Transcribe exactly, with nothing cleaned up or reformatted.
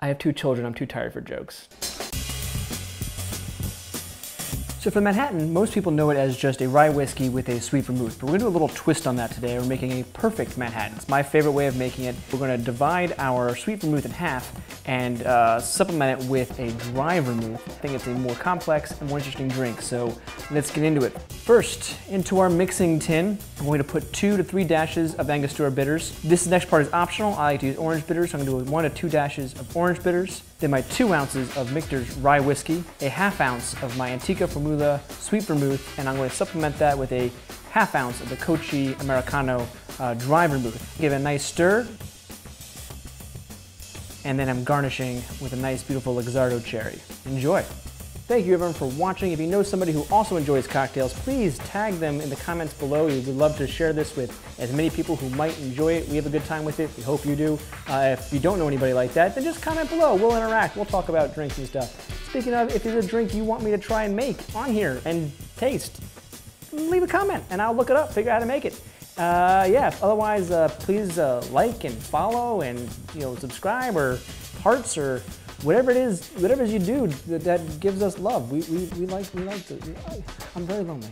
I have two children, I'm too tired for jokes. So for Manhattan, most people know it as just a rye whiskey with a sweet vermouth, but we're gonna do a little twist on that today. We're making a perfect Manhattan. It's my favorite way of making it. We're gonna divide our sweet vermouth in half and uh, supplement it with a dry vermouth. I think it's a more complex and more interesting drink, so let's get into it. First, into our mixing tin, I'm going to put two to three dashes of Angostura bitters. This next part is optional. I like to use orange bitters, so I'm gonna do one to two dashes of orange bitters. Then my two ounces of Michter's rye whiskey, a half ounce of my Antica Formula sweet vermouth, and I'm going to supplement that with a half ounce of the Cocchi Americano uh, dry vermouth. Give it a nice stir, and then I'm garnishing with a nice, beautiful Luxardo cherry. Enjoy. Thank you everyone for watching. If you know somebody who also enjoys cocktails, please tag them in the comments below. We would love to share this with as many people who might enjoy it. We have a good time with it. We hope you do. Uh, if you don't know anybody like that, then just comment below. We'll interact. We'll talk about drinks and stuff. Speaking of, if there's a drink you want me to try and make on here and taste, leave a comment and I'll look it up, figure out how to make it. Uh, yeah, otherwise, uh, please uh, like and follow and, you know, subscribe or hearts or whatever it is, whatever you do that, that gives us love, we, we, we like, we like to, I'm very lonely.